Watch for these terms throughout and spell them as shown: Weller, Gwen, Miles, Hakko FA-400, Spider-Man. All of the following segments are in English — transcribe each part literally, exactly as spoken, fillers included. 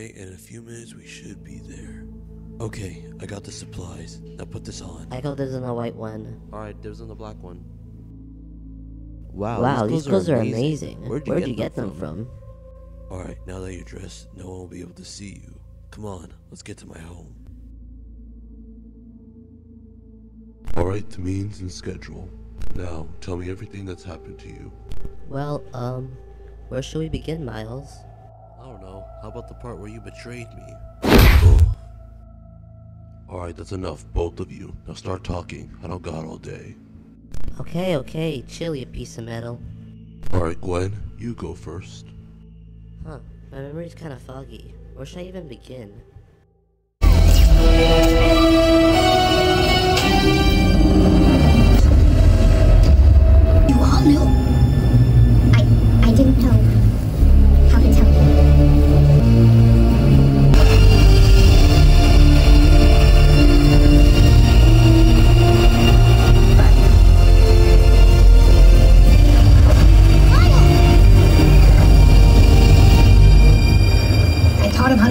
Okay, in a few minutes we should be there. Okay, I got the supplies. Now put this on. I got this in the white one. Alright, there was in the black one. Wow, wow, these clothes, these clothes are, are amazing. amazing. Where'd you, Where'd get, you them get them from? from? Alright, now that you're dressed, no one will be able to see you. Come on, let's get to my home. Alright, the means and schedule. Now, tell me everything that's happened to you. Well, um, where should we begin, Miles? I don't know. How about the part where you betrayed me? Oh. Alright, that's enough, both of you. Now start talking. I don't got all day. Okay, okay. Chill, you piece of metal. Alright, Gwen, you go first. Huh. My memory's kind of foggy. Where should I even begin?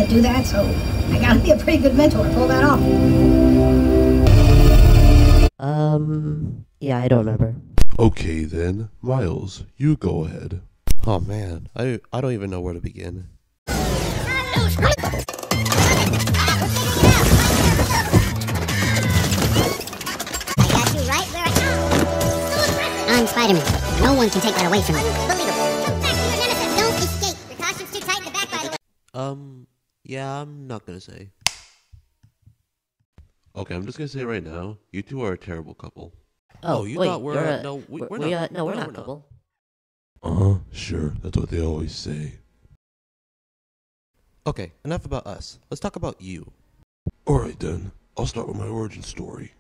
Do that, so I gotta be a pretty good mentor to pull that off. Um, yeah, I don't remember. Okay then, Miles, you go ahead. Oh man, I, I don't even know where to begin. I got you right where I am. I'm Spider-Man. No one can take that away from me. Unbelievable. Back to your nemesis. Don't escape. Your costume's too tight in the back, by the way. Um... Yeah, I'm not gonna say. Okay, I'm just gonna say right now, you two are a terrible couple. Oh, oh you wait, thought we're a, no, we, we're, we're not, not, no, we're, we're not a couple. Uh huh. Sure, that's what they always say. Okay, enough about us. Let's talk about you. All right then, I'll start with my origin story.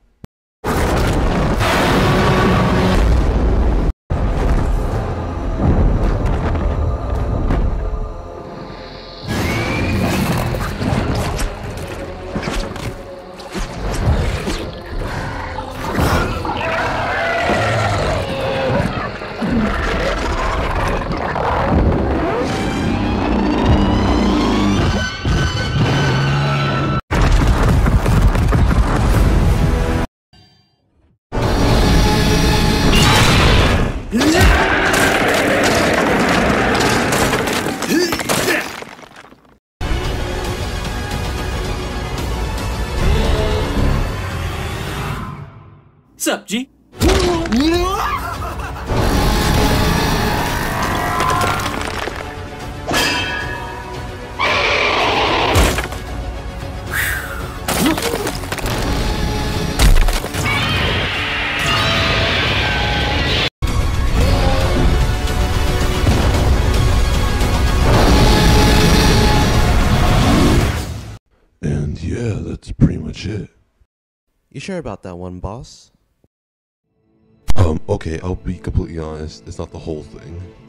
Sup, G? And yeah, that's pretty much it. You sure about that one, boss? Um, okay, I'll be completely honest, it's not the whole thing.